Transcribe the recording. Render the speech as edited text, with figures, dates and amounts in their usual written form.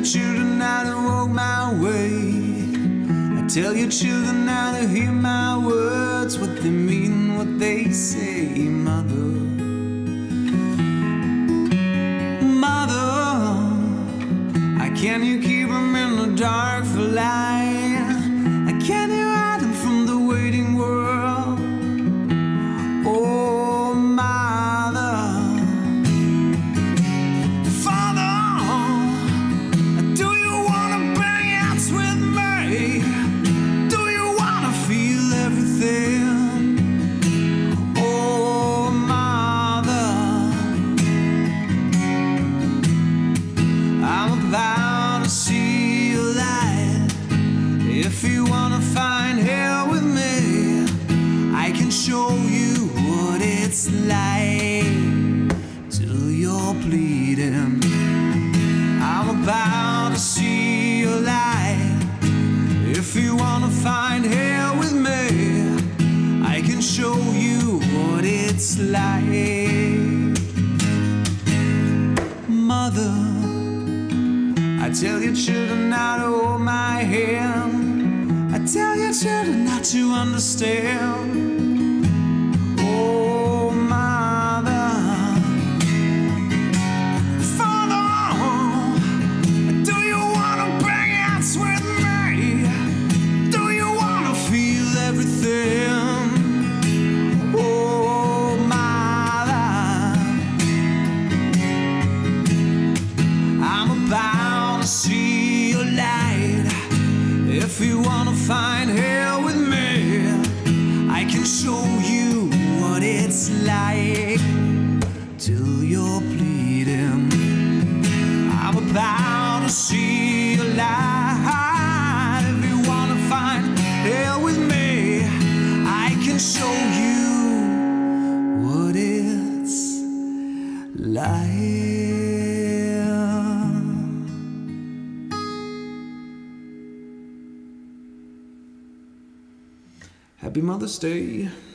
at you tonight and walk my way. I tell your children now to hear my words, what they mean, what they say. Mother, mother, I can you keep them in the dark for light? I can you hide them from the waiting world? Oh, mother. Father, do you wanna bang out with me? Do you wanna feel everything? Oh, mother, I'm about see your light. If you wanna find hell with me, I can show you what it's like till you're bleeding. I'm about to see your light. If you wanna find hell with me, I can show you what it's like. Mother, I tell your children not to hold my hand. I tell your children not to understand. Oh, mother. Father, do you wanna bang out with me? Do you wanna feel everything? Oh, mother, I'm about see your light. If you wanna find hell with me, I can show you what it's like till you're bleeding. I'm about to see your light. If you wanna find hell with me, I can show you what it's like. Happy Mother's Day.